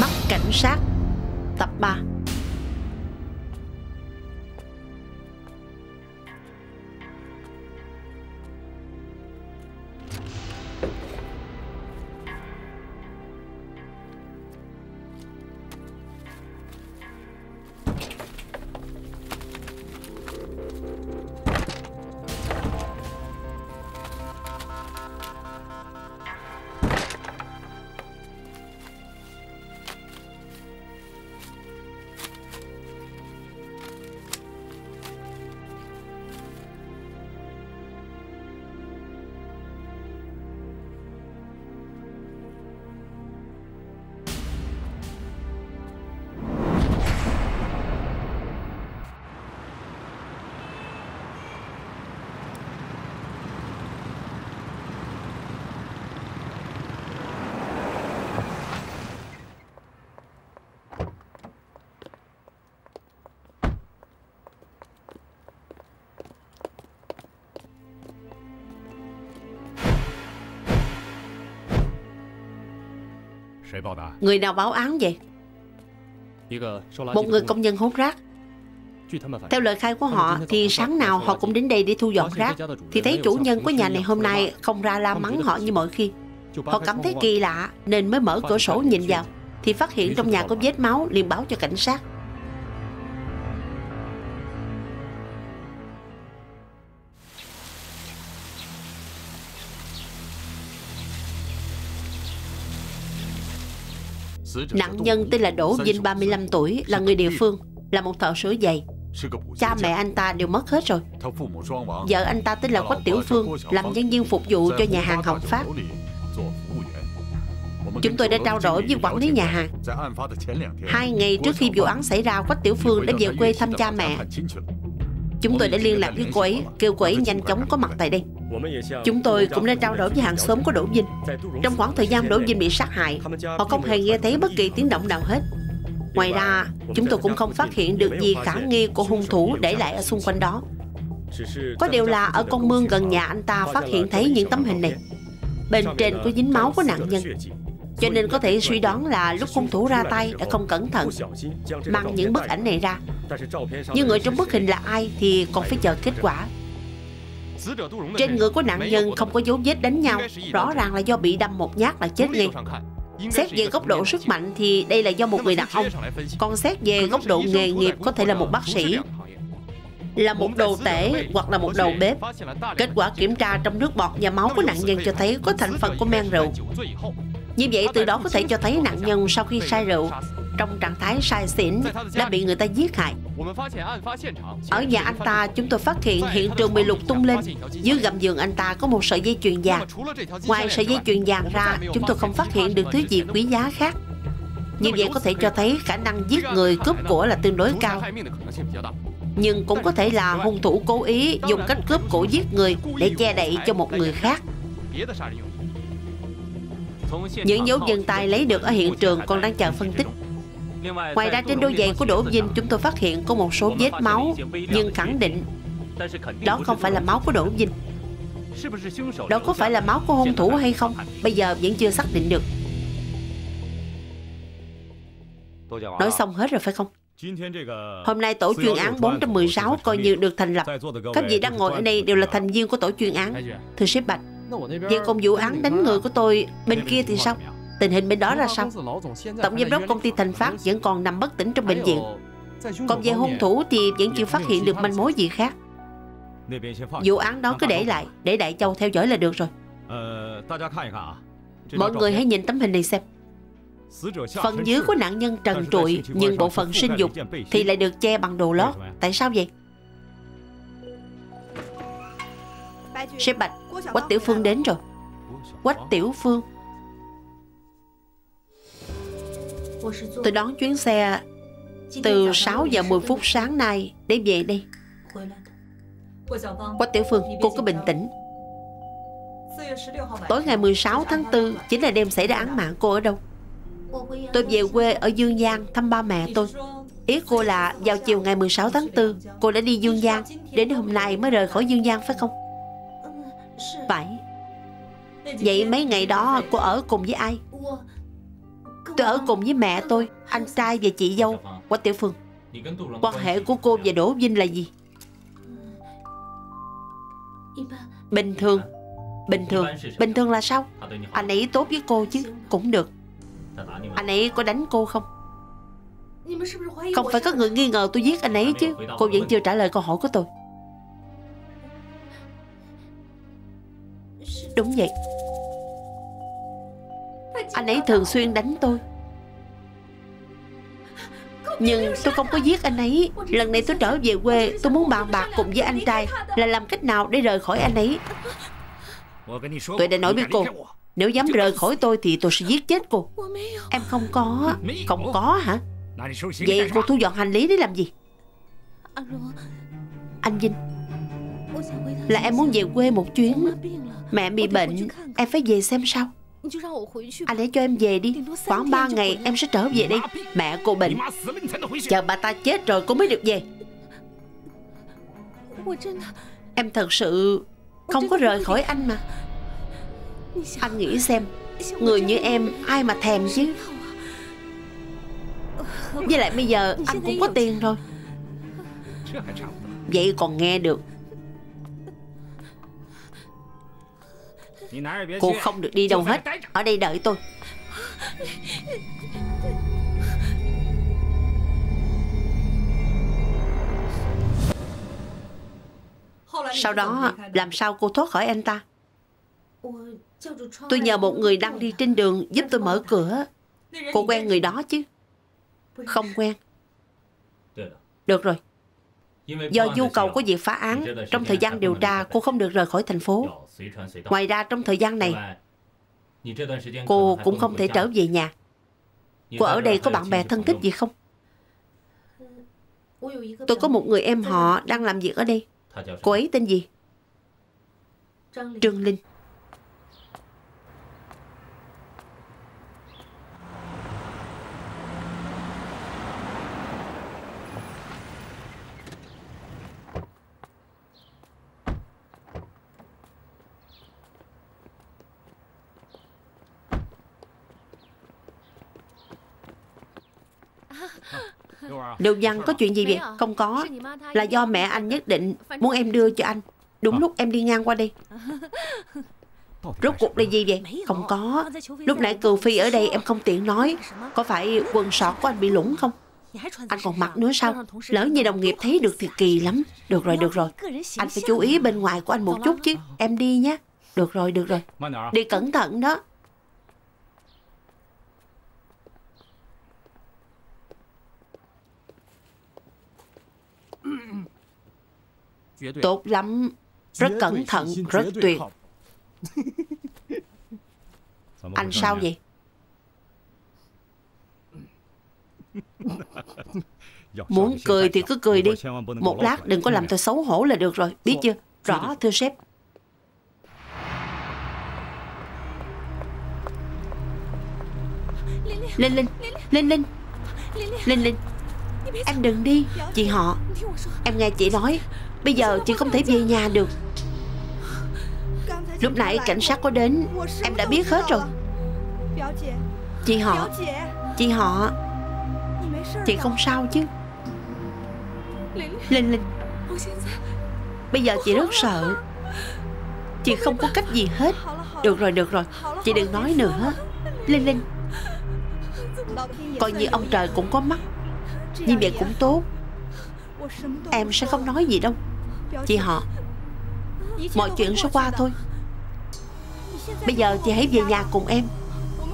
Mắt cảnh sát tập 3. Người nào báo án vậy? Một người công nhân hốt rác. Theo lời khai của họ thì sáng nào họ cũng đến đây để thu dọn rác. Thì thấy chủ nhân của nhà này hôm nay không ra la mắng họ như mọi khi. Họ cảm thấy kỳ lạ nên mới mở cửa sổ nhìn vào. Thì phát hiện trong nhà có vết máu, liền báo cho cảnh sát. Nạn nhân tên là Đỗ Vinh, 35 tuổi, là người địa phương, là một thợ sửa giày. Cha mẹ anh ta đều mất hết rồi. Vợ anh ta tên là Quách Tiểu Phương, làm nhân viên phục vụ cho nhà hàng Học Pháp. Chúng tôi đã trao đổi với quản lý nhà hàng. 2 ngày trước khi vụ án xảy ra, Quách Tiểu Phương đã về quê thăm cha mẹ. Chúng tôi đã liên lạc với cô ấy, kêu cô ấy nhanh chóng có mặt tại đây. Chúng tôi cũng đã trao đổi với hàng xóm của Đỗ Vinh. Trong khoảng thời gian Đỗ Vinh bị sát hại, họ không hề nghe thấy bất kỳ tiếng động nào hết. Ngoài ra, chúng tôi cũng không phát hiện được gì khả nghi của hung thủ để lại ở xung quanh đó. Có điều là ở con mương gần nhà anh ta phát hiện thấy những tấm hình này. Bên trên có dính máu của nạn nhân. Cho nên có thể suy đoán là lúc hung thủ ra tay đã không cẩn thận mang những bức ảnh này ra. Nhưng người trong bức hình là ai thì còn phải chờ kết quả. Trên người của nạn nhân không có dấu vết đánh nhau, rõ ràng là do bị đâm một nhát là chết ngay. Xét về góc độ sức mạnh thì đây là do một người đàn ông. Còn xét về góc độ nghề nghiệp có thể là một bác sĩ, là một đồ tể hoặc là một đầu bếp. Kết quả kiểm tra trong nước bọt và máu của nạn nhân cho thấy có thành phần của men rượu. Như vậy từ đó có thể cho thấy nạn nhân sau khi say rượu, trong trạng thái say xỉn đã bị người ta giết hại. Ở nhà anh ta chúng tôi phát hiện hiện trường bị lục tung lên. Dưới gầm giường anh ta có một sợi dây chuyền vàng. Ngoài sợi dây chuyền vàng ra, chúng tôi không phát hiện được thứ gì quý giá khác. Như vậy có thể cho thấy khả năng giết người cướp của là tương đối cao. Nhưng cũng có thể là hung thủ cố ý dùng cách cướp của giết người để che đậy cho một người khác. Những dấu vân tay lấy được ở hiện trường còn đang chờ phân tích. Ngoài ra trên đôi giày của Đỗ Vinh chúng tôi phát hiện có một số vết máu, nhưng khẳng định đó không phải là máu của Đỗ Vinh. Đó có phải là máu của hung thủ hay không, bây giờ vẫn chưa xác định được. Nói xong hết rồi phải không? Hôm nay tổ chuyên án 416 coi như được thành lập. Các vị đang ngồi ở đây đều là thành viên của tổ chuyên án. Thưa sếp Bạch, vậy còn vụ án đánh người của tôi bên kia thì sao? Tình hình bên đó ra sao? Tổng giám đốc công ty Thành Phát vẫn còn nằm bất tỉnh trong bệnh viện. Còn về hung thủ thì vẫn chưa phát hiện được manh mối gì khác. Vụ án đó cứ để lại, để Đại Châu theo dõi là được rồi. Mọi người hãy nhìn tấm hình này xem. Phần dưới của nạn nhân trần trụi, nhưng bộ phận sinh dục thì lại được che bằng đồ lót. Tại sao vậy? Sếp Bạch, Quách Tiểu Phương đến rồi. Quách Tiểu Phương, tôi đón chuyến xe từ 6 giờ 10 phút sáng nay để về đây. Quách Tiểu Phương, cô cứ bình tĩnh. Tối ngày 16 tháng 4 chính là đêm xảy ra án mạng. Cô ở đâu? Tôi về quê ở Dương Giang thăm ba mẹ tôi. Ý cô là vào chiều ngày 16 tháng 4 cô đã đi Dương Giang, đến hôm nay mới rời khỏi Dương Giang phải không? Phải. Vậy mấy ngày đó cô ở cùng với ai? Tôi ở cùng với mẹ tôi, anh trai và chị dâu Quách Tiểu Phương. Quan hệ của cô và Đỗ Vinh là gì? Bình thường là sao? Anh ấy tốt với cô chứ? Cũng được. Anh ấy có đánh cô không? Không phải có người nghi ngờ tôi giết anh ấy chứ? Cô vẫn chưa trả lời câu hỏi của tôi. Đúng vậy. Anh ấy thường xuyên đánh tôi. Nhưng tôi không có giết anh ấy. Lần này tôi trở về quê, tôi muốn bàn bạc cùng với anh trai là làm cách nào để rời khỏi anh ấy. Tôi đã nói với cô, nếu dám rời khỏi tôi thì tôi sẽ giết chết cô. Em không có. Không có hả? Vậy cô thu dọn hành lý để làm gì? Anh Vinh, là em muốn về quê một chuyến. Mẹ bị bệnh, em phải về xem sao. Anh hãy cho em về đi. Khoảng 3 ngày em sẽ trở về đây. Mẹ cô bệnh, chờ bà ta chết rồi cô mới được về. Em thật sự không có rời khỏi anh mà. Anh nghĩ xem, người như em ai mà thèm chứ. Với lại bây giờ anh cũng có tiền rồi. Vậy còn nghe được. Cô không được đi đâu hết. Ở đây đợi tôi. Sau đó làm sao cô thoát khỏi anh ta? Tôi nhờ một người đang đi trên đường giúp tôi mở cửa. Cô quen người đó chứ? Không quen. Được rồi. Do nhu cầu của việc phá án, trong thời gian điều tra cô không được rời khỏi thành phố. Ngoài ra trong thời gian này cô cũng không thể trở về nhà. Cô ở đây có bạn bè thân thích gì không? Tôi có một người em họ đang làm việc ở đây. Cô ấy tên gì? Trương Linh. Điều Văn, có chuyện gì vậy? Không có. Là do mẹ anh nhất định muốn em đưa cho anh. Đúng lúc em đi ngang qua đây. Rốt cuộc là gì vậy? Không có. Lúc nãy Cừu Phi ở đây em không tiện nói. Có phải quần sọt của anh bị lủng không? Anh còn mặc nữa sao? Lỡ như đồng nghiệp thấy được thì kỳ lắm. Được rồi, được rồi. Anh phải chú ý bên ngoài của anh một chút chứ. Em đi nhé. Được rồi, được rồi. Đi cẩn thận đó. Tốt lắm. Rất cẩn thận, rất tuyệt. Anh sao vậy? Muốn cười thì cứ cười đi. Một lát đừng có làm tôi xấu hổ là được rồi. Biết chưa? Rõ thưa sếp. Linh Linh, Linh Linh, Linh Linh, em đừng đi. Chị họ, em nghe chị nói, bây giờ chị không thể về nhà được. Lúc nãy cảnh sát có đến, em đã biết hết rồi. Chị họ, chị họ, chị không sao chứ? Linh Linh, bây giờ chị rất sợ. Chị không có cách gì hết. Được rồi, được rồi. Chị đừng nói nữa. Linh Linh, coi như ông trời cũng có mắt. Như vậy cũng tốt. Em sẽ không nói gì đâu. Chị họ, mọi chuyện sẽ qua thôi. Bây giờ chị hãy về nhà cùng em.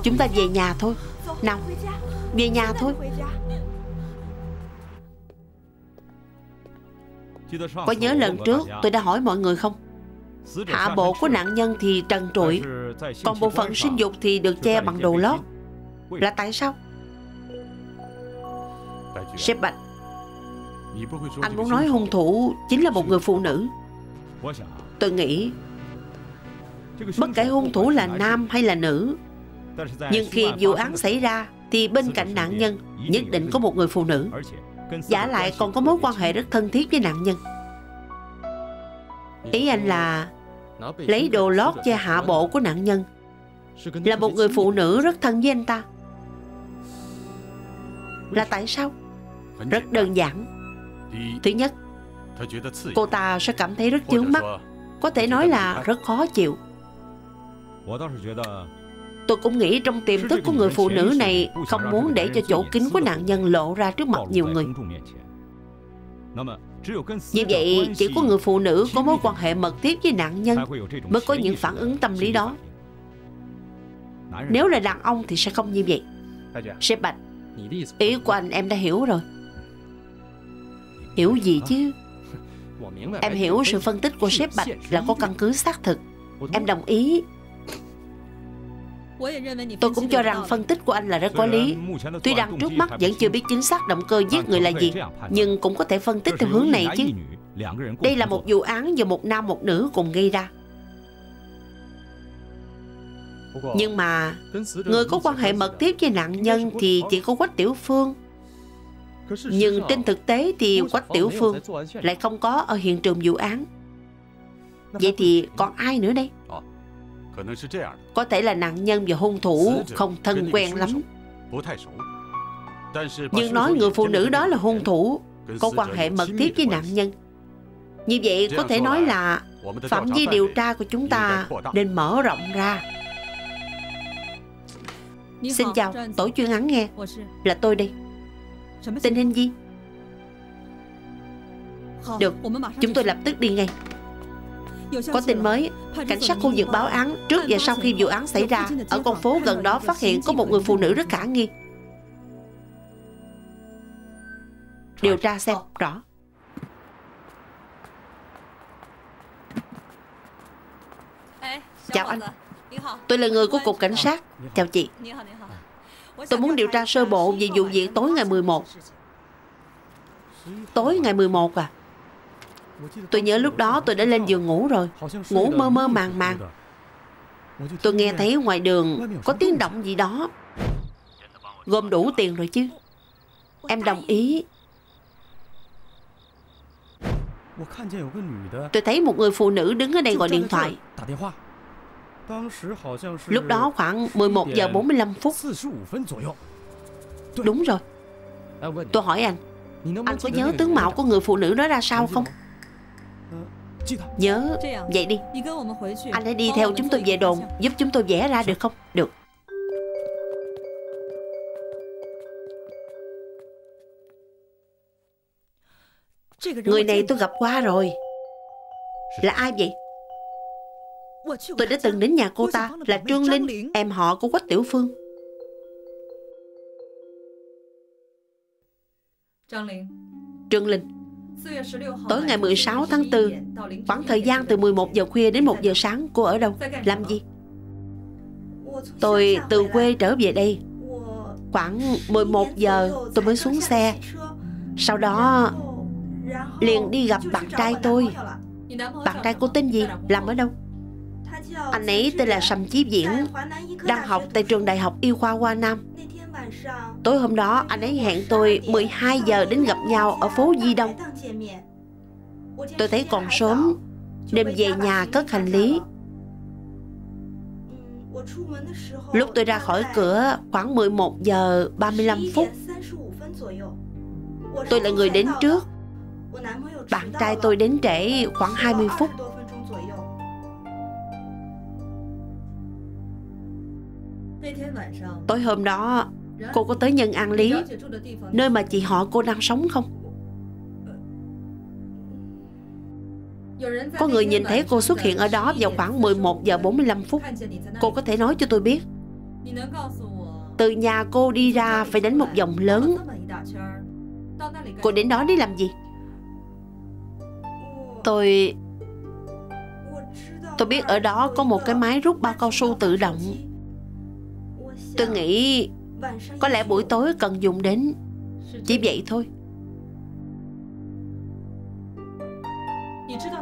Chúng ta về nhà thôi. Nào, về nhà thôi. Có nhớ lần trước tôi đã hỏi mọi người không? Hạ bộ của nạn nhân thì trần trụi, còn bộ phận sinh dục thì được che bằng đồ lót. Là tại sao? Sếp Bạch, anh muốn nói hung thủ chính là một người phụ nữ. Tôi nghĩ bất kể hung thủ là nam hay là nữ, nhưng khi vụ án xảy ra thì bên cạnh nạn nhân nhất định có một người phụ nữ, vả lại còn có mối quan hệ rất thân thiết với nạn nhân. Ý anh là lấy đồ lót che hạ bộ của nạn nhân là một người phụ nữ rất thân với anh ta. Là tại sao? Rất đơn giản. Thứ nhất, cô ta sẽ cảm thấy rất chướng mắt, có thể nói là rất khó chịu. Tôi cũng nghĩ trong tiềm thức của người phụ nữ này không muốn để cho chỗ kín của nạn nhân lộ ra trước mặt nhiều người. Như vậy, chỉ có người phụ nữ có mối quan hệ mật thiết với nạn nhân mới có những phản ứng tâm lý đó. Nếu là đàn ông thì sẽ không như vậy. Sếp Bạch, ý của anh em đã hiểu rồi. Hiểu gì chứ? Em hiểu sự phân tích của sếp Bạch là có căn cứ xác thực. Em đồng ý. Tôi cũng cho rằng phân tích của anh là rất có lý. Tuy rằng trước mắt vẫn chưa biết chính xác động cơ giết người là gì, nhưng cũng có thể phân tích theo hướng này chứ. Đây là một vụ án do một nam một nữ cùng gây ra. Nhưng mà người có quan hệ mật thiết với nạn nhân thì chỉ có Quách Tiểu Phương. Nhưng trên thực tế thì Quách Tiểu Phương lại không có ở hiện trường vụ án. Vậy thì còn ai nữa đây? Có thể là nạn nhân và hung thủ không thân quen lắm. Nhưng nói người phụ nữ đó là hung thủ, có quan hệ mật thiết với nạn nhân, như vậy có thể nói là phạm vi điều tra của chúng ta nên mở rộng ra. Xin chào, tổ chuyên án nghe. Là tôi đây. Tình hình gì? Được, chúng tôi lập tức đi ngay. Có tin mới, cảnh sát khu vực báo án trước và sau khi vụ án xảy ra ở con phố gần đó phát hiện có một người phụ nữ rất khả nghi. Điều tra xem rõ. Chào anh, tôi là người của cục cảnh sát. Chào chị. Tôi muốn điều tra sơ bộ về vụ việc tối ngày 11. Tối ngày 11 à? Tôi nhớ lúc đó tôi đã lên giường ngủ rồi, ngủ mơ mơ màng màng. Tôi nghe thấy ngoài đường có tiếng động gì đó. Gồm đủ tiền rồi chứ? Em đồng ý. Tôi thấy một người phụ nữ đứng ở đây gọi điện thoại. Lúc đó khoảng 11 giờ 45 phút. Đúng rồi. Tôi hỏi anh, anh có nhớ tướng mạo của người phụ nữ đó ra sao không? Nhớ. Vậy đi, anh hãy đi theo chúng tôi về đồn, giúp chúng tôi vẽ ra được không? Được. Người này tôi gặp qua rồi. Là ai vậy? Tôi đã từng đến nhà cô ta, là Trương Linh, em họ của Quách Tiểu Phương. Trương Linh, tối ngày 16 tháng 4, khoảng thời gian từ 11 giờ khuya đến 1 giờ sáng, cô ở đâu, làm gì? Tôi từ quê trở về đây. Khoảng 11 giờ tôi mới xuống xe. Sau đó liền đi gặp bạn trai tôi. Bạn trai cô tên gì, làm ở đâu? Anh ấy tên là Sầm Chí Diễn, đang học tại trường Đại học Y khoa Hoa Nam. Tối hôm đó anh ấy hẹn tôi 12 giờ đến gặp nhau ở phố Di Đông. Tôi thấy còn sớm nên về nhà cất hành lý. Lúc tôi ra khỏi cửa khoảng 11 giờ 35 phút. Tôi là người đến trước. Bạn trai tôi đến trễ khoảng 20 phút. Tối hôm đó, cô có tới Nhân An Lý, nơi mà chị họ cô đang sống không? Có người nhìn thấy cô xuất hiện ở đó vào khoảng 11 giờ 45 phút. Cô có thể nói cho tôi biết, từ nhà cô đi ra phải đánh một vòng lớn. Cô đến đó để làm gì? Tôi biết ở đó có một cái máy rút bao cao su tự động. Tôi nghĩ có lẽ buổi tối cần dùng đến. Chỉ vậy thôi.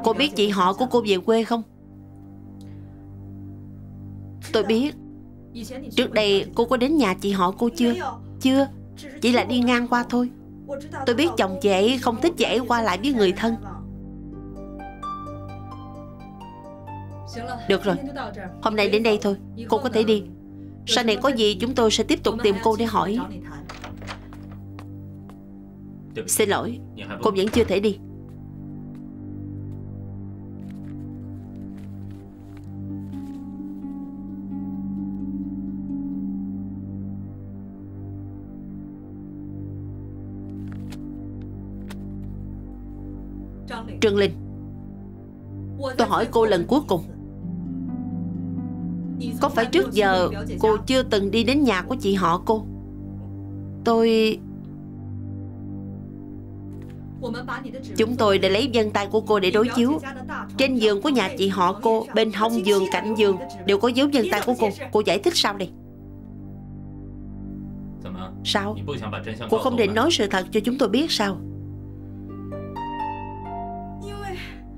Cô biết chị họ của cô về quê không? Tôi biết. Trước đây cô có đến nhà chị họ cô chưa? Chưa, chỉ là đi ngang qua thôi. Tôi biết chồng chị ấy không thích dễ qua lại với người thân. Được rồi, hôm nay đến đây thôi. Cô có thể đi. Sau này có gì chúng tôi sẽ tiếp tục tìm cô để hỏi. Xin lỗi, con vẫn chưa thể đi. Trương Linh, tôi hỏi cô lần cuối cùng, có phải trước giờ cô chưa từng đi đến nhà của chị họ cô? Chúng tôi đã lấy vân tay của cô để đối chiếu. Trên giường của nhà chị họ cô, bên hông giường, cạnh giường đều có dấu vân tay của cô. Cô giải thích sao đây? Sao? Cô không định nói sự thật cho chúng tôi biết sao?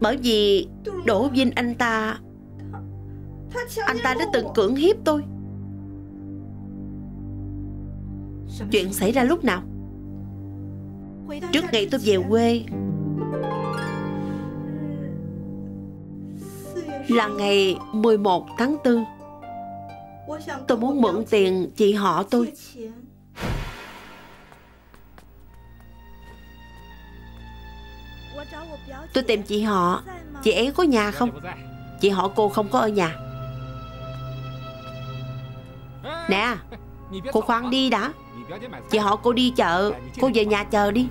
Bởi vì Đỗ Vinh anh ta đã từng cưỡng hiếp tôi. Chuyện xảy ra lúc nào? Trước ngày tôi về quê, là ngày 11 tháng 4. Tôi muốn mượn tiền chị họ tôi. Tôi tìm chị họ, chị ấy có nhà không? Chị họ cô không có ở nhà. Nè, cô khoan đi đã. Chị họ cô đi chợ, cô về nhà chờ đi.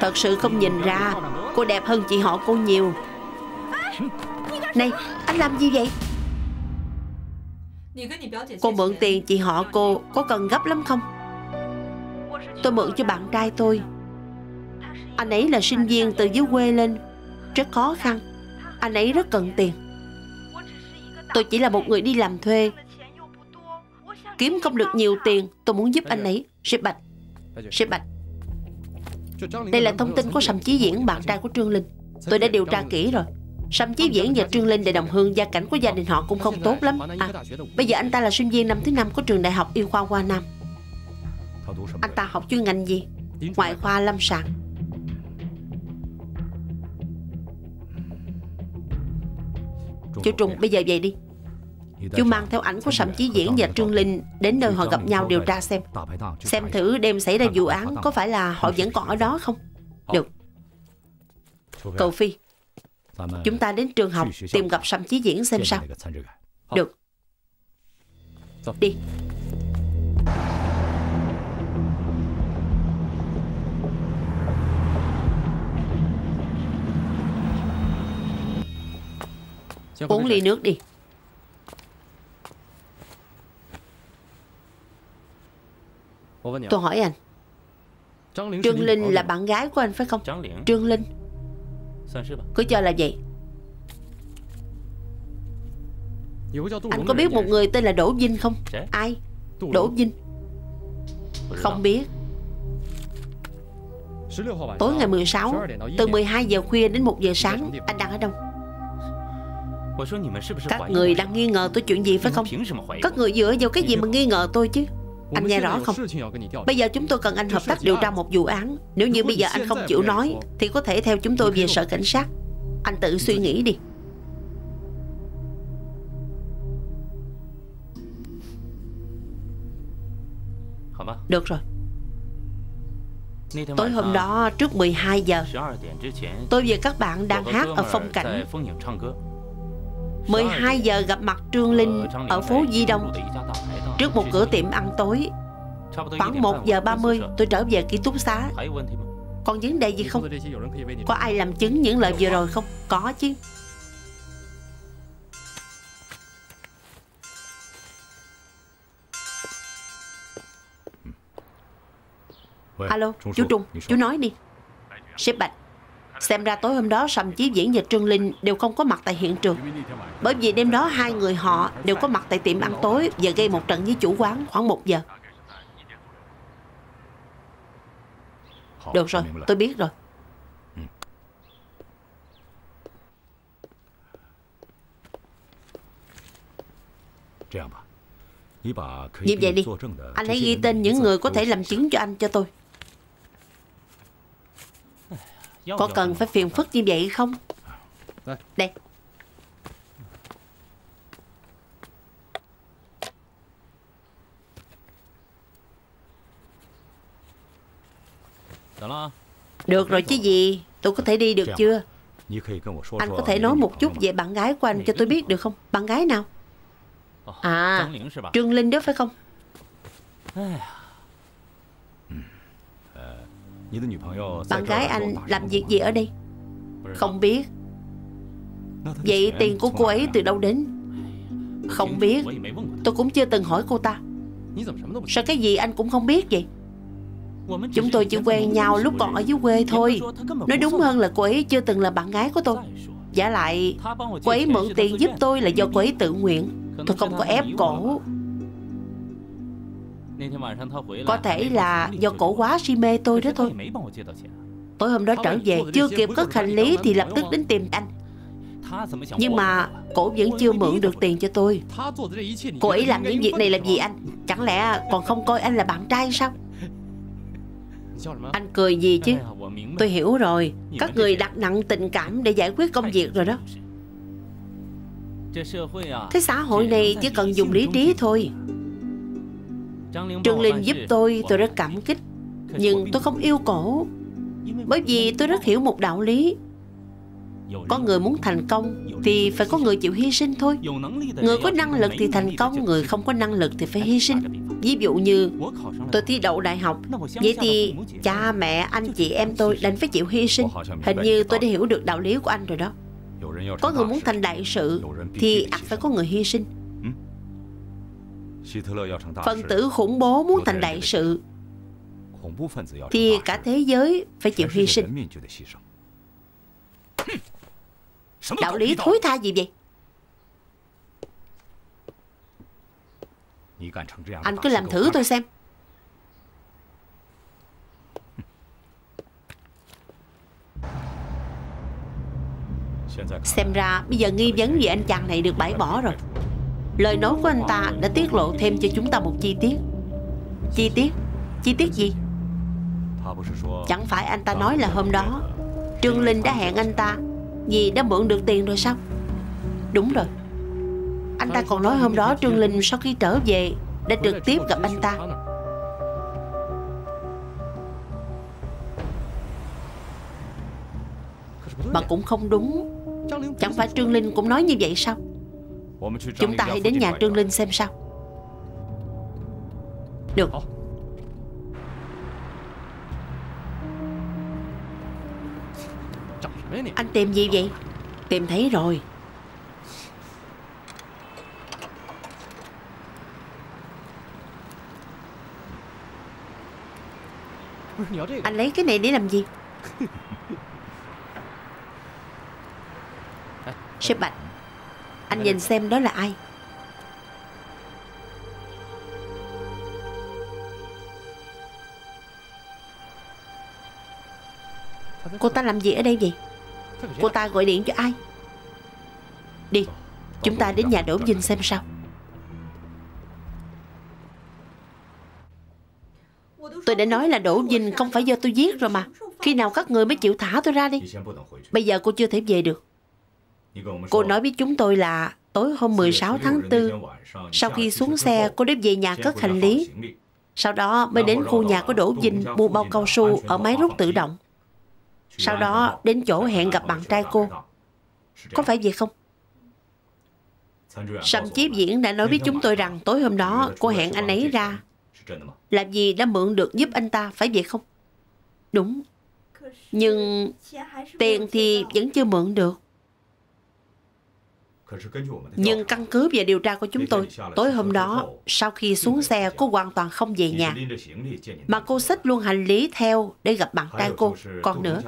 Thật sự không nhìn ra, cô đẹp hơn chị họ cô nhiều. Này, anh làm gì vậy? Cô mượn tiền chị họ cô có cần gấp lắm không? Tôi mượn cho bạn trai tôi. Anh ấy là sinh viên từ dưới quê lên, rất khó khăn. Anh ấy rất cần tiền. Tôi chỉ là một người đi làm thuê, kiếm không được nhiều tiền. Tôi muốn giúp anh ấy. Sĩ Bạch, đây là thông tin của Sầm Chí Diễn, bạn trai của Trương Linh. Tôi đã điều tra kỹ rồi. Sầm Chí Diễn và Trương Linh để đồng hương, gia cảnh của gia đình họ cũng không tốt lắm. Bây giờ anh ta là sinh viên năm thứ 5 của trường Đại học Y khoa Hoa Nam. Anh ta học chuyên ngành gì? Ngoại khoa lâm sàng. Chú Trung, bây giờ về đi. Chú mang theo ảnh của Sầm Chí Diễn và Trương Linh đến nơi họ gặp nhau điều tra xem. Xem thử đêm xảy ra vụ án có phải là họ vẫn còn ở đó không? Được. Cậu Phi, chúng ta đến trường học tìm gặp Sầm Chí Diễn xem sao. Được. Đi. Uống ly nước đi. Tôi hỏi anh, Trương Linh là bạn gái của anh phải không? Trương Linh, cứ cho là vậy. Anh có biết một người tên là Đỗ Vinh không? Ai? Đỗ Vinh? Không biết. Tối ngày 16, từ 12 giờ khuya đến 1 giờ sáng, anh đang ở đâu? Các người đang nghi ngờ tôi chuyện gì phải không? Các người dựa vào cái gì mà nghi ngờ tôi chứ? Anh nghe rõ không? Bây giờ chúng tôi cần anh hợp tác điều tra một vụ án. Nếu như bây giờ anh không chịu nói thì có thể theo chúng tôi về sở cảnh sát. Anh tự suy nghĩ đi. Được rồi. Tối hôm đó trước 12 giờ tôi và các bạn đang hát ở phong cảnh. 12 giờ gặp mặt Trương Linh ở phố Di Đông, trước một cửa tiệm ăn tối. Khoảng 1 giờ 30 tôi trở về ký túc xá. Còn vấn đề gì không? Có ai làm chứng những lời vừa rồi không? Có chứ. Alo, chú Trung, chú nói đi. Sếp Bạch, xem ra tối hôm đó Sầm Chí Diễn và Trương Linh đều không có mặt tại hiện trường. Bởi vì đêm đó hai người họ đều có mặt tại tiệm ăn tối và gây một trận với chủ quán khoảng 1 giờ. Được rồi, tôi biết rồi. Như vậy đi, anh hãy ghi tên những người có thể làm chứng cho anh cho tôi. Có cần phải phiền phức như vậy không? Đây. Đây. Được rồi chứ gì. Tôi có thể đi được chưa? Anh có thể nói một chút về bạn gái của anh cho tôi biết được không? Bạn gái nào? À, Trương Linh đó phải không? Bạn gái anh làm việc gì ở đây? Không biết. Vậy tiền của cô ấy từ đâu đến? Không biết. Tôi cũng chưa từng hỏi cô ta. Sao cái gì anh cũng không biết vậy? Chúng tôi chỉ quen nhau lúc còn ở dưới quê thôi. Nói đúng hơn là cô ấy chưa từng là bạn gái của tôi. Giả lại, cô ấy mượn tiền giúp tôi là do cô ấy tự nguyện. Tôi không có ép cổ. Có thể là do cổ quá si mê tôi đó thôi. Tối hôm đó trở về, chưa kịp cất hành lý thì lập tức đến tìm anh. Nhưng mà cổ vẫn chưa mượn được tiền cho tôi. Cô ấy làm những việc này làm gì anh? Chẳng lẽ còn không coi anh là bạn trai sao? Anh cười gì chứ? Tôi hiểu rồi. Các người đặt nặng tình cảm để giải quyết công việc rồi đó. Thế xã hội này chỉ cần dùng lý trí thôi. Trương Linh giúp tôi rất cảm kích. Nhưng tôi không yêu cổ. Bởi vì tôi rất hiểu một đạo lý. Có người muốn thành công thì phải có người chịu hy sinh thôi. Người có năng lực thì thành công, người không có năng lực thì phải hy sinh. Ví dụ như tôi thi đậu đại học, vậy thì cha mẹ, anh chị em tôi đành phải chịu hy sinh. Hình như tôi đã hiểu được đạo lý của anh rồi đó. Có người muốn thành đại sự thì ắt phải có người hy sinh. Phần tử khủng bố muốn thành đại sự thì cả thế giới phải chịu hy sinh. Đạo lý thối tha gì vậy? Anh cứ làm thử tôi xem. Xem ra bây giờ nghi vấn về anh chàng này được bãi bỏ rồi. Lời nói của anh ta đã tiết lộ thêm cho chúng ta một chi tiết. Chi tiết? Chi tiết gì? Chẳng phải anh ta nói là hôm đó Trương Linh đã hẹn anh ta vì đã mượn được tiền rồi sao? Đúng rồi. Anh ta còn nói hôm đó Trương Linh sau khi trở về đã trực tiếp gặp anh ta. Mà cũng không đúng. Chẳng phải Trương Linh cũng nói như vậy sao? Chúng ta hãy đến nhà Trương Linh xem sao. Được. Anh tìm gì vậy? Tìm thấy rồi. Anh lấy cái này để làm gì? Sếp Bạch, anh nhìn xem đó là ai. Cô ta làm gì ở đây vậy? Cô ta gọi điện cho ai? Đi, chúng ta đến nhà Đỗ Vinh xem sao. Tôi đã nói là Đỗ Vinh không phải do tôi giết rồi mà. Khi nào các người mới chịu thả tôi ra đi? Bây giờ cô chưa thể về được. Cô nói với chúng tôi là tối hôm 16 tháng 4, sau khi xuống xe cô đã về nhà cất hành lý. Sau đó mới đến khu nhà của Đỗ Vinh mua bao cao su ở máy rút tự động. Sau đó đến chỗ hẹn gặp bạn trai cô. Có phải vậy không? Sầm Chí Diễn đã nói với chúng tôi rằng tối hôm đó cô hẹn anh ấy ra là vì đã mượn được giúp anh ta, phải vậy không? Đúng. Nhưng tiền thì vẫn chưa mượn được. Nhưng căn cứ về điều tra của chúng tôi, tối hôm đó sau khi xuống xe cô hoàn toàn không về nhà, mà cô xách luôn hành lý theo để gặp bạn trai cô. Còn nữa,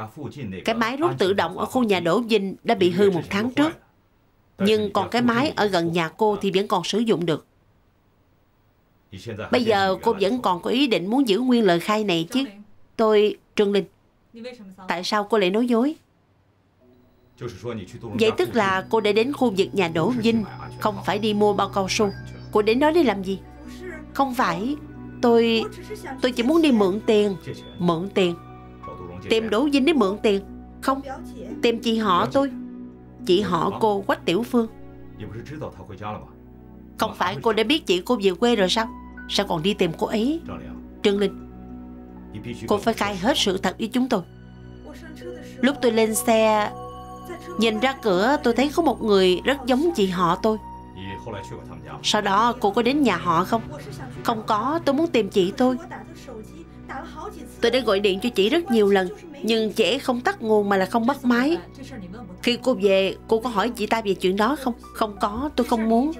cái máy rút tự động ở khu nhà Đỗ Vinh đã bị hư một tháng trước, nhưng còn cái máy ở gần nhà cô thì vẫn còn sử dụng được. Bây giờ cô vẫn còn có ý định muốn giữ nguyên lời khai này chứ? Tôi... Trương Linh, tại sao cô lại nói dối? Vậy tức là cô đã đến khu vực nhà Đỗ Vinh, không phải đi mua bao cao su. Cô đến đó để làm gì? Không phải. Tôi chỉ muốn đi mượn tiền. Mượn tiền? Tìm Đỗ Vinh để mượn tiền? Không, tìm chị họ tôi. chị họ cô Quách Tiểu Phương. Không phải cô đã biết chị cô về quê rồi sao? Sao còn đi tìm cô ấy? Trương Linh, cô phải khai hết sự thật với chúng tôi. Lúc tôi lên xe, nhìn ra cửa tôi thấy có một người rất giống chị họ tôi. Sau đó cô có đến nhà họ không? Không có, tôi muốn tìm chị tôi. Tôi đã gọi điện cho chị rất nhiều lần, nhưng chị ấy không tắt nguồn mà là không bắt máy. Khi cô về, cô có hỏi chị ta về chuyện đó không? Không có, tôi không muốn.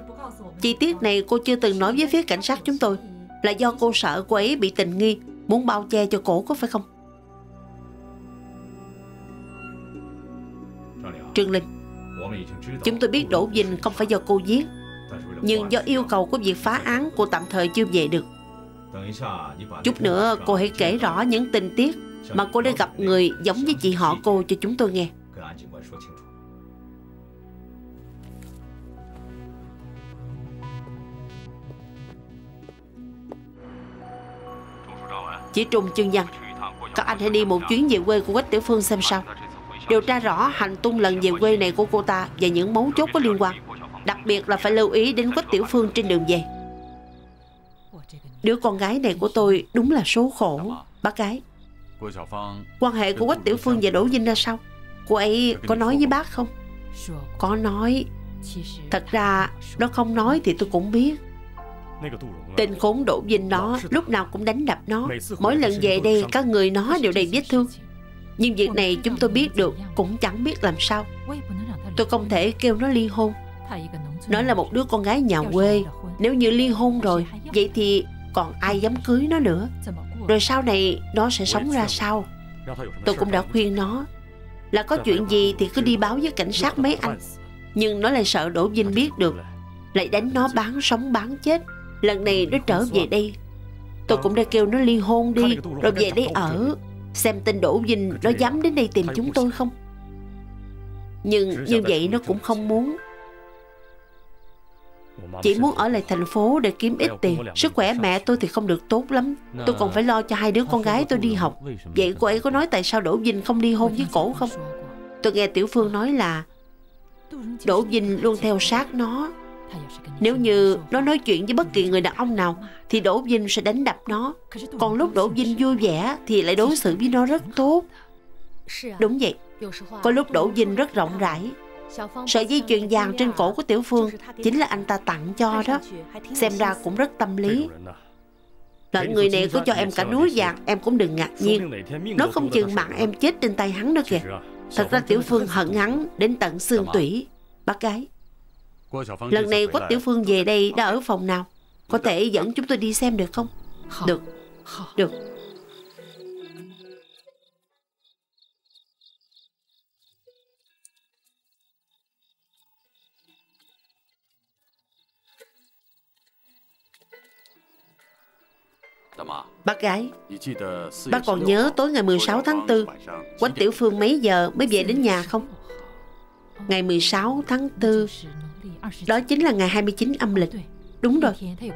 Chi tiết này cô chưa từng nói với phía cảnh sát chúng tôi. Là do cô sợ cô ấy bị tình nghi, muốn bao che cho cổ, có phải không? Trương Linh, chúng tôi biết Đỗ Vinh không phải do cô giết, nhưng do yêu cầu của việc phá án, cô tạm thời chưa về được. Chút nữa cô hãy kể rõ những tình tiết mà cô đã gặp người giống với chị họ cô cho chúng tôi nghe. Chỉ trùng Chương Văn, các anh hãy đi một chuyến về quê của Quách Tiểu Phương xem sao. Điều tra rõ hành tung lần về quê này của cô ta và những mấu chốt có liên quan. Đặc biệt là phải lưu ý đến Quách Tiểu Phương trên đường về. Đứa con gái này của tôi đúng là số khổ. Bác gái, quan hệ của Quách Tiểu Phương và Đỗ Vinh ra sao? Cô ấy có nói với bác không? Có nói. Thật ra nó không nói thì tôi cũng biết. Tên khốn Đỗ Vinh đó lúc nào cũng đánh đập nó. Mỗi lần về đây các người nó đều đầy vết thương. Nhưng việc này chúng tôi biết được cũng chẳng biết làm sao. Tôi không thể kêu nó ly hôn. Nó là một đứa con gái nhà quê. Nếu như ly hôn rồi, vậy thì còn ai dám cưới nó nữa? Rồi sau này nó sẽ sống ra sao? Tôi cũng đã khuyên nó là có chuyện gì thì cứ đi báo với cảnh sát mấy anh. Nhưng nó lại sợ Đỗ Vinh biết được, lại đánh nó bán sống bán chết. Lần này nó trở về đây, tôi cũng đã kêu nó ly hôn đi rồi về đây ở. Xem tên Đỗ Vinh nó dám đến đây tìm chúng tôi không. Nhưng như vậy nó cũng không muốn. Chỉ muốn ở lại thành phố để kiếm ít tiền. Sức khỏe mẹ tôi thì không được tốt lắm. Tôi còn phải lo cho hai đứa con gái tôi đi học. Vậy cô ấy có nói tại sao Đỗ Vinh không ly hôn với cổ không? Tôi nghe Tiểu Phương nói là Đỗ Vinh luôn theo sát nó. Nếu như nó nói chuyện với bất kỳ người đàn ông nào thì Đỗ Vinh sẽ đánh đập nó. Còn lúc Đỗ Vinh vui vẻ thì lại đối xử với nó rất tốt. Đúng vậy, có lúc Đỗ Vinh rất rộng rãi. Sợi dây chuyền vàng trên cổ của Tiểu Phương chính là anh ta tặng cho đó. Xem ra cũng rất tâm lý. Loại người này cứ cho em cả núi vàng, em cũng đừng ngạc nhiên. Nó không chừng mạng em chết trên tay hắn nữa kìa. Thật ra Tiểu Phương hận hắn đến tận xương tủy. Bác gái, lần này Quách Tiểu Phương về đây đã ở phòng nào? Có thể dẫn chúng tôi đi xem được không? Được, được. Bác gái, bác còn nhớ tối ngày 16 tháng 4 Quách Tiểu Phương mấy giờ mới về đến nhà không? Ngày 16 tháng 4 đó chính là ngày 29 âm lịch. Đúng rồi,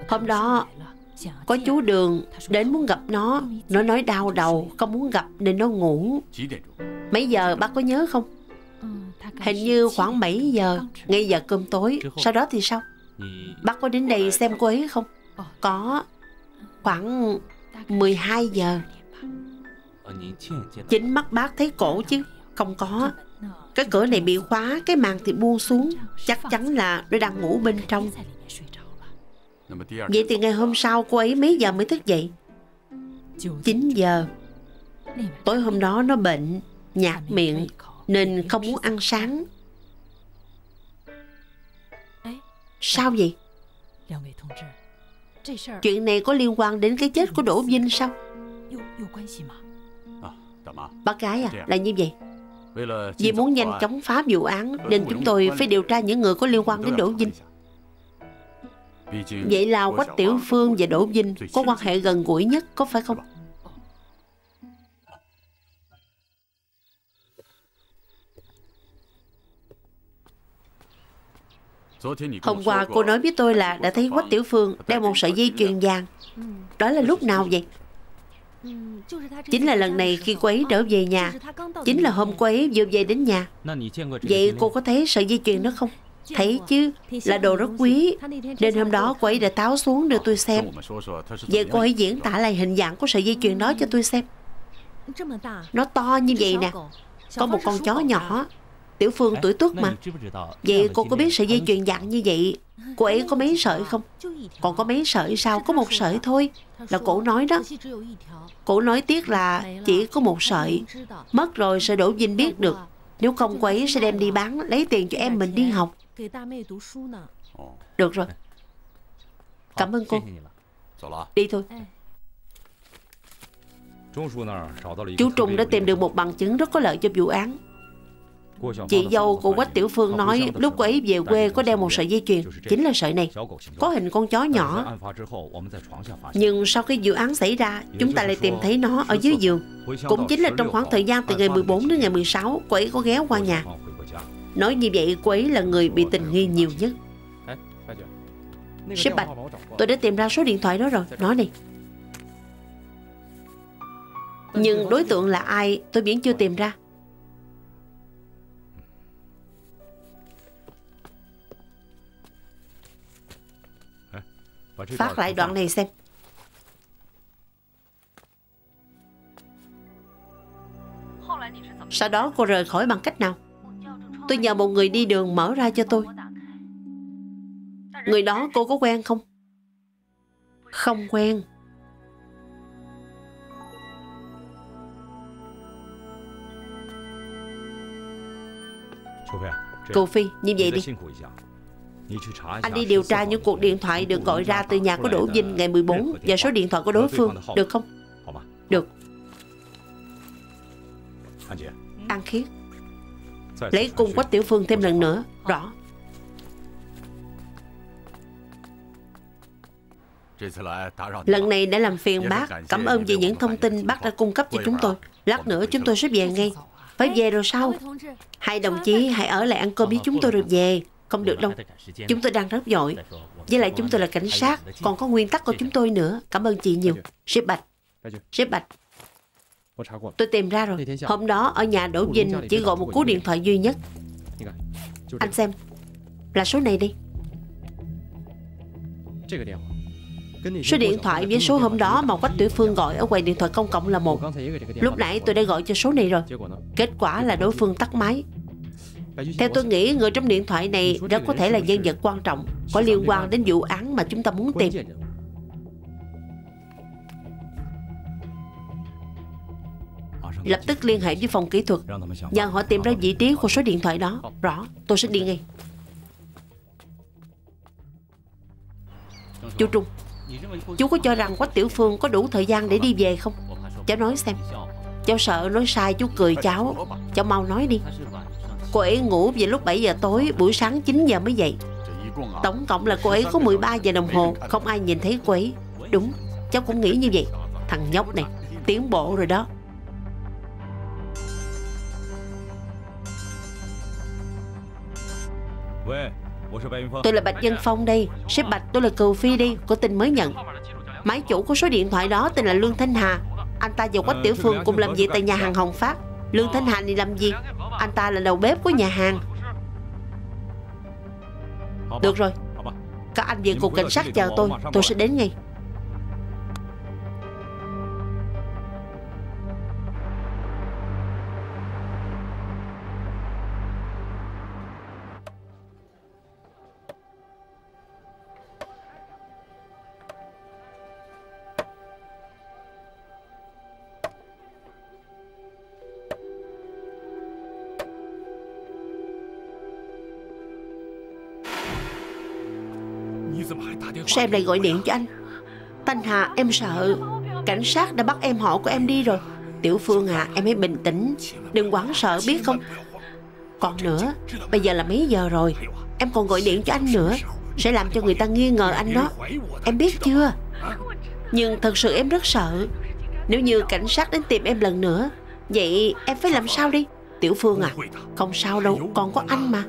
hôm đó có chú Đường đến muốn gặp nó. Nó nói đau đầu, không muốn gặp nên nó ngủ. Mấy giờ bác có nhớ không? Hình như khoảng 7 giờ, ngay giờ cơm tối. Sau đó thì sao? Bác có đến đây xem cô ấy không? Có, khoảng 12 giờ. Chính mắt bác thấy cổ chứ? Không có. Cái cửa này bị khóa, cái màn thì buông xuống. Chắc chắn là nó đang ngủ bên trong. Vậy thì ngày hôm sau cô ấy mấy giờ mới thức dậy? 9 giờ. Tối hôm đó nó bệnh, nhạt miệng nên không muốn ăn sáng. Sao vậy? Chuyện này có liên quan đến cái chết của Đỗ Vinh sao? Bác gái à, là như vậy. Vì muốn nhanh chóng phá vụ án nên chúng tôi phải điều tra những người có liên quan đến Đỗ Vinh. Vậy là Quách Tiểu Phương và Đỗ Vinh có quan hệ gần gũi nhất, có phải không? Hôm qua cô nói với tôi là đã thấy Quách Tiểu Phương đeo một sợi dây chuyền vàng. Đó là lúc nào vậy? Chính là lần này khi cô ấy trở về nhà, chính là hôm cô ấy vừa về đến nhà. Vậy cô có thấy sợi dây chuyền đó không? Thấy chứ, là đồ rất quý. Nên hôm đó cô ấy đã tháo xuống đưa tôi xem. Vậy cô ấy diễn tả lại hình dạng của sợi dây chuyền đó cho tôi xem. Nó to như vậy nè, có một con chó nhỏ. Tiểu Phương tuổi Tuất mà. Vậy cô có biết sợi dây chuyền dạng như vậy cô ấy có mấy sợi không? Còn có mấy sợi sao? Có một sợi thôi, là cổ nói đó. Cổ nói tiếc là chỉ có một sợi. Mất rồi sợ Đỗ Vinh biết được. Nếu không cô ấy sẽ đem đi bán, lấy tiền cho em mình đi học. Được rồi, cảm ơn cô. Đi thôi. Chú Trung đã tìm được một bằng chứng rất có lợi cho vụ án. Chị dâu của Quách Tiểu Phương nói lúc cô ấy về quê có đeo một sợi dây chuyền, chính là sợi này, có hình con chó nhỏ. Nhưng sau khi vụ án xảy ra, chúng ta lại tìm thấy nó ở dưới giường. Cũng chính là trong khoảng thời gian từ ngày 14 đến ngày 16, cô ấy có ghé qua nhà. Nói như vậy cô ấy là người bị tình nghi nhiều nhất. Sếp Bạch, tôi đã tìm ra số điện thoại đó rồi, nói đi. Nhưng đối tượng là ai tôi vẫn chưa tìm ra. Phát lại đoạn này xem. Sau đó cô rời khỏi bằng cách nào? Tôi nhờ một người đi đường mở ra cho tôi. Người đó cô có quen không? Không quen. Cô Phi, như vậy đi. Anh đi điều tra những cuộc điện thoại được gọi ra từ nhà của Đỗ Vinh ngày 14 và số điện thoại của đối phương, được không? Được. An Khiết, lấy cung Quách Tiểu Phương thêm lần nữa. Rõ. Lần này đã làm phiền bác. Cảm ơn vì những thông tin bác đã cung cấp cho chúng tôi. Lát nữa chúng tôi sẽ về ngay. Phải về rồi sao? Hai đồng chí hãy ở lại ăn cơm với chúng tôi rồi về. Không được đâu, chúng tôi đang rất vội. Với lại chúng tôi là cảnh sát, còn có nguyên tắc của chúng tôi nữa. Cảm ơn chị nhiều. Sếp Bạch, Sếp Bạch, tôi tìm ra rồi. Hôm đó ở nhà Đỗ Vinh chỉ gọi một cú điện thoại duy nhất. Anh xem, là số này đi. Số điện thoại với số hôm đó mà Quách Tiểu Phương gọi ở quầy điện thoại công cộng là một. Lúc nãy tôi đã gọi cho số này rồi. Kết quả là đối phương tắt máy. Theo tôi nghĩ, người trong điện thoại này rất có thể là nhân vật quan trọng, có liên quan đến vụ án mà chúng ta muốn tìm. Lập tức liên hệ với phòng kỹ thuật, nhờ họ tìm ra vị trí của số điện thoại đó. Rõ, tôi sẽ đi ngay. Chú Trung, chú có cho rằng Quách Tiểu Phương có đủ thời gian để đi về không? Cháu nói xem. Cháu sợ nói sai chú cười cháu. Cháu mau nói đi. Cô ấy ngủ về lúc 7 giờ tối, buổi sáng 9 giờ mới dậy. Tổng cộng là cô ấy có 13 giờ đồng hồ, không ai nhìn thấy cô ấy. Đúng, cháu cũng nghĩ như vậy. Thằng nhóc này, tiến bộ rồi đó. Tôi là Bạch Dân Phong đây. Sếp Bạch, tôi là Cừu Phi đi, có tin mới nhận. Máy chủ của số điện thoại đó tên là Lương Thành Hà. Anh ta và Quách Tiểu Phương cùng làm việc tại nhà hàng Hồng Phát. Lương Thành Hà này làm gì? Anh ta là đầu bếp của nhà hàng. Được rồi, các anh về cục cảnh sát chờ tôi sẽ đến ngay. Sao em lại gọi điện cho anh? Thanh Hà, em sợ. Cảnh sát đã bắt em họ của em đi rồi. Tiểu Phương à, em hãy bình tĩnh, đừng hoảng sợ biết không. Còn nữa, bây giờ là mấy giờ rồi? Em còn gọi điện cho anh nữa sẽ làm cho người ta nghi ngờ anh đó. Em biết chưa? Nhưng thật sự em rất sợ. Nếu như cảnh sát đến tìm em lần nữa, vậy em phải làm sao đi? Tiểu Phương à, không sao đâu, còn có anh mà.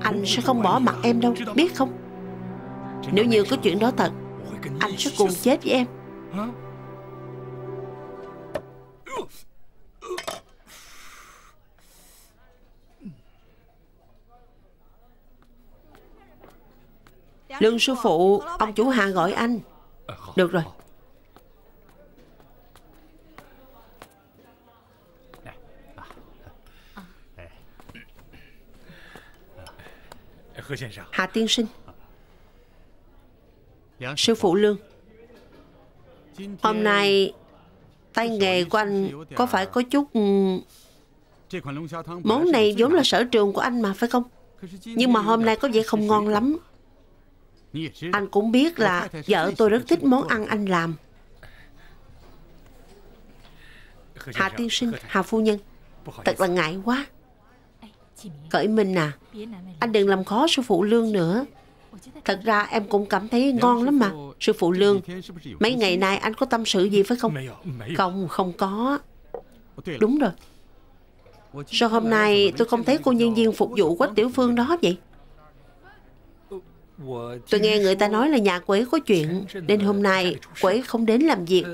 Anh sẽ không bỏ mặc em đâu, biết không? Nếu như có chuyện đó thật, anh sẽ cùng chết với em. Lương sư phụ, ông chủ Hà gọi anh. Được rồi. Hà tiên sinh. Sư phụ Lương, hôm nay tay nghề của anh có phải có chút... Món này vốn là sở trường của anh mà, phải không? Nhưng mà hôm nay có vẻ không ngon lắm. Anh cũng biết là vợ tôi rất thích món ăn anh làm. Hà tiên sinh, Hà phu nhân, thật là ngại quá. Cởi mình à, anh đừng làm khó sư phụ Lương nữa. Thật ra em cũng cảm thấy ngon lắm mà. Sư phụ Lương, mấy ngày nay anh có tâm sự gì phải không? Không, không có. Đúng rồi, sao hôm nay tôi không thấy cô nhân viên phục vụ Quách Tiểu Phương đó vậy? Tôi nghe người ta nói là nhà cô ấy có chuyện, nên hôm nay cô ấy không đến làm việc.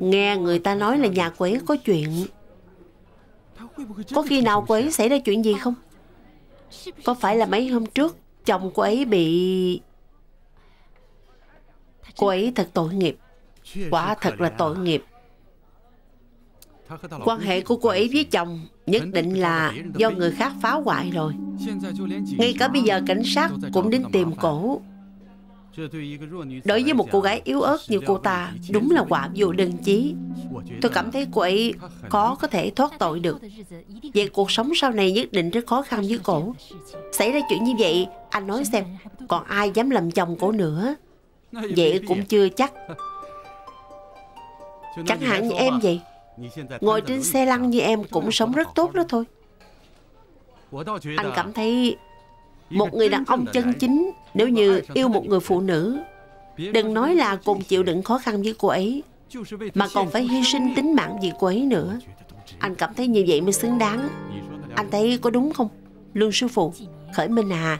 Nghe người ta nói là nhà cô ấy có chuyện. Có khi nào cô ấy xảy ra chuyện gì không? Có phải là mấy hôm trước chồng cô ấy bị... Cô ấy thật tội nghiệp. Quả thật là tội nghiệp. Quan hệ của cô ấy với chồng nhất định là do người khác phá hoại rồi. Ngay cả bây giờ cảnh sát cũng đến tìm cổ. Đối với một cô gái yếu ớt như cô ta, đúng là quả vô đơn chí. Tôi cảm thấy cô ấy có thể thoát tội được. Vậy cuộc sống sau này nhất định rất khó khăn với cổ. Xảy ra chuyện như vậy, anh nói xem, còn ai dám làm chồng cổ nữa? Vậy cũng chưa chắc. Chẳng hạn như em vậy, ngồi trên xe lăn như em cũng sống rất tốt đó thôi. Anh cảm thấy một người đàn ông chân chính, nếu như yêu một người phụ nữ, đừng nói là cùng chịu đựng khó khăn với cô ấy, mà còn phải hy sinh tính mạng vì cô ấy nữa. Anh cảm thấy như vậy mới xứng đáng. Anh thấy có đúng không? Lương sư phụ, Khởi Minh à,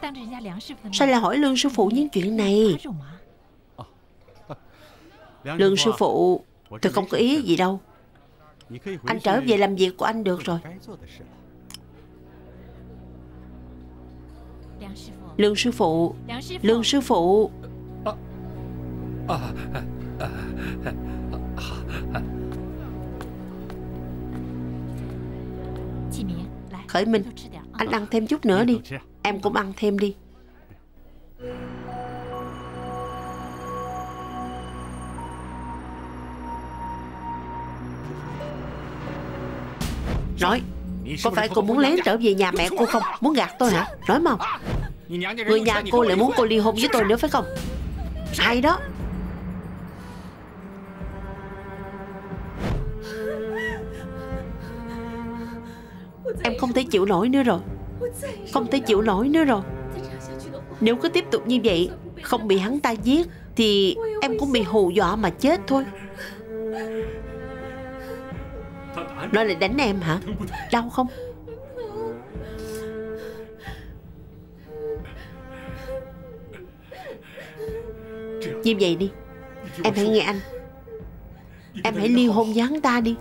sao lại hỏi Lương sư phụ những chuyện này? Lương sư phụ, tôi không có ý gì đâu. Anh trở về làm việc của anh được rồi. Lương sư phụ, Lương sư phụ. Khởi Minh, anh ăn thêm chút nữa đi. Em cũng ăn thêm đi. Nói, có phải cô muốn lén trở về nhà mẹ cô không? Muốn gạt tôi hả? Nói mau. Người nhà cô lại muốn cô ly hôn với tôi nữa phải không? Hay đó. Em không thể chịu nổi nữa rồi. Không thể chịu nổi nữa rồi. Nếu cứ tiếp tục như vậy, không bị hắn ta giết thì em cũng bị hù dọa mà chết thôi. Nó lại đánh em hả? Đau không? Như vậy đi, em hãy nghe anh. Em hãy ly hôn với hắn ta đi.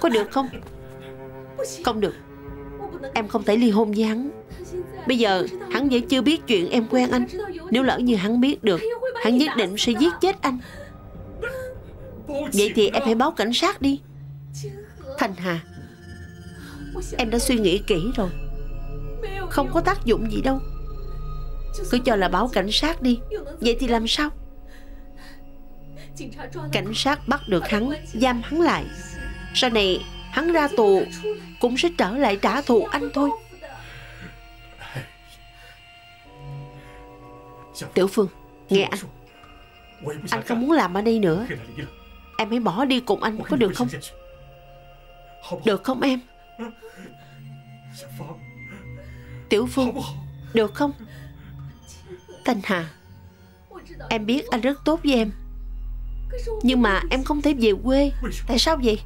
Có được không? Không được. Em không thể ly hôn với hắn. Bây giờ hắn vẫn chưa biết chuyện em quen anh. Nếu lỡ như hắn biết được, hắn nhất định sẽ giết chết anh. Vậy thì em hãy báo cảnh sát đi. Thành Hà, em đã suy nghĩ kỹ rồi. Không có tác dụng gì đâu. Cứ cho là báo cảnh sát đi. Vậy thì làm sao? Cảnh sát bắt được hắn, giam hắn lại. Sau này hắn ra tù cũng sẽ trở lại trả thù anh thôi. Tiểu Phương, nghe anh. Anh không muốn làm ở đây nữa. Em hãy bỏ đi cùng anh có được không? Được không em? Tiểu Phương, được không? Thanh Hà, em biết anh rất tốt với em, nhưng mà em không thể về quê. Tại sao vậy?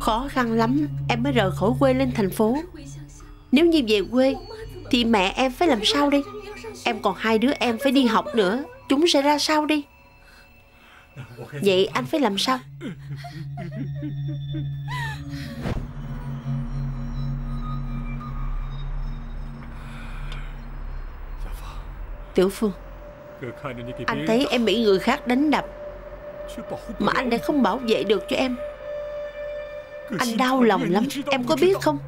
Khó khăn lắm em mới rời khỏi quê lên thành phố. Nếu như về quê thì mẹ em phải làm sao đây? Em còn hai đứa em phải đi học nữa. Chúng sẽ ra sao đây? Vậy anh phải làm sao? Tiểu Phương, anh thấy em bị người khác đánh đập mà anh lại không bảo vệ được cho em, anh đau lòng lắm, em có biết không?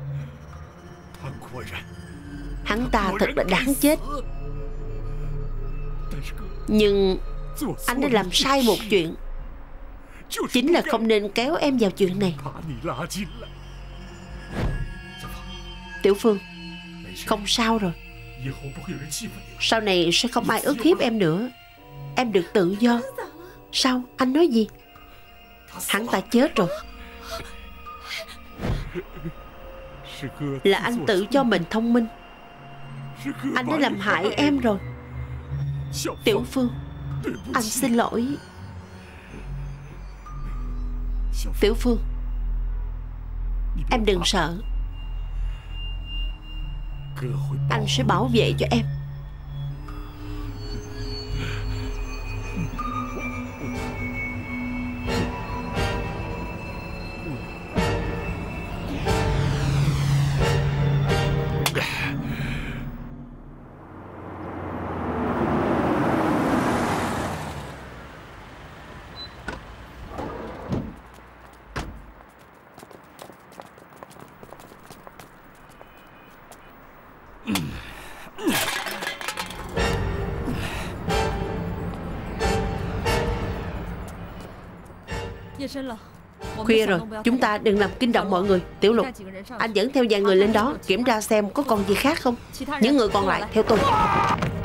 Hắn ta thật là đáng chết. Nhưng anh đã làm sai một chuyện, chính là không nên kéo em vào chuyện này. Tiểu Phương, không sao rồi, sau này sẽ không ai ức hiếp em nữa, em được tự do. Sao? Anh nói gì? Hắn ta chết rồi, là anh tự cho mình thông minh, anh đã làm hại em rồi. Tiểu Phương, anh xin lỗi. Tiểu Phương, em đừng sợ, anh sẽ bảo vệ cho em. Khuya rồi, chúng ta đừng làm kinh động mọi người. Tiểu Lục, anh dẫn theo vài người lên đó, kiểm tra xem có còn gì khác không. Những người còn lại theo tôi.